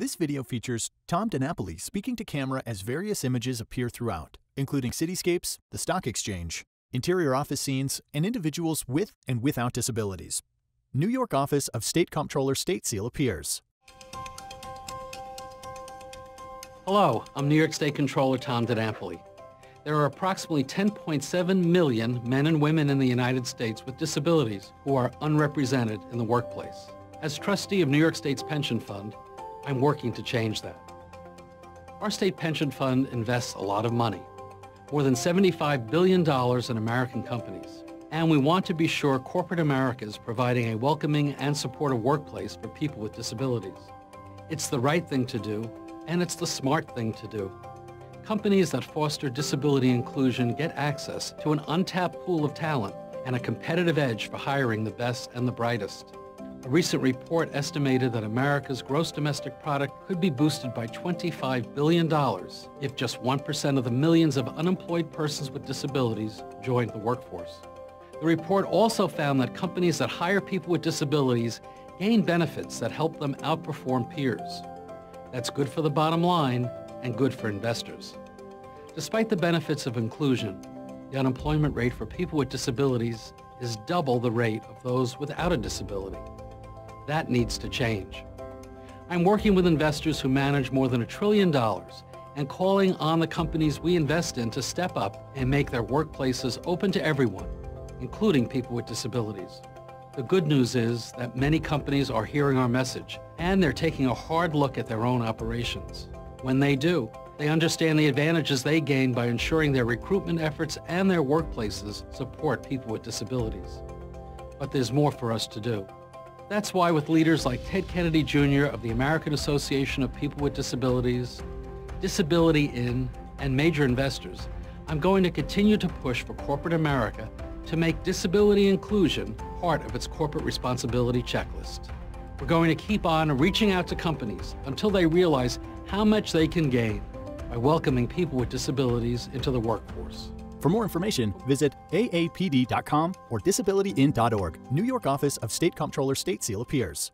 This video features Tom DiNapoli speaking to camera as various images appear throughout, including cityscapes, the stock exchange, interior office scenes, and individuals with and without disabilities. New York Office of State Comptroller State Seal appears. Hello, I'm New York State Comptroller Tom DiNapoli. There are approximately 10.7 million men and women in the United States with disabilities who are unrepresented in the workplace. As trustee of New York State's pension fund, I'm working to change that. Our state pension fund invests a lot of money, more than $75 billion in American companies. And we want to be sure corporate America is providing a welcoming and supportive workplace for people with disabilities. It's the right thing to do, and it's the smart thing to do. Companies that foster disability inclusion get access to an untapped pool of talent and a competitive edge for hiring the best and the brightest. A recent report estimated that America's gross domestic product could be boosted by $25 billion if just 1% of the millions of unemployed persons with disabilities joined the workforce. The report also found that companies that hire people with disabilities gain benefits that help them outperform peers. That's good for the bottom line and good for investors. Despite the benefits of inclusion, the unemployment rate for people with disabilities is double the rate of those without a disability. That needs to change. I'm working with investors who manage more than $1 trillion and calling on the companies we invest in to step up and make their workplaces open to everyone, including people with disabilities. The good news is that many companies are hearing our message, and they're taking a hard look at their own operations. When they do, they understand the advantages they gain by ensuring their recruitment efforts and their workplaces support people with disabilities. But there's more for us to do. That's why with leaders like Ted Kennedy Jr. of the American Association of People with Disabilities, Disability In, and major investors, I'm going to continue to push for corporate America to make disability inclusion part of its corporate responsibility checklist. We're going to keep on reaching out to companies until they realize how much they can gain by welcoming people with disabilities into the workforce. For more information, visit aapd.com or disabilityin.org. New York Office of State Comptroller State Seal appears.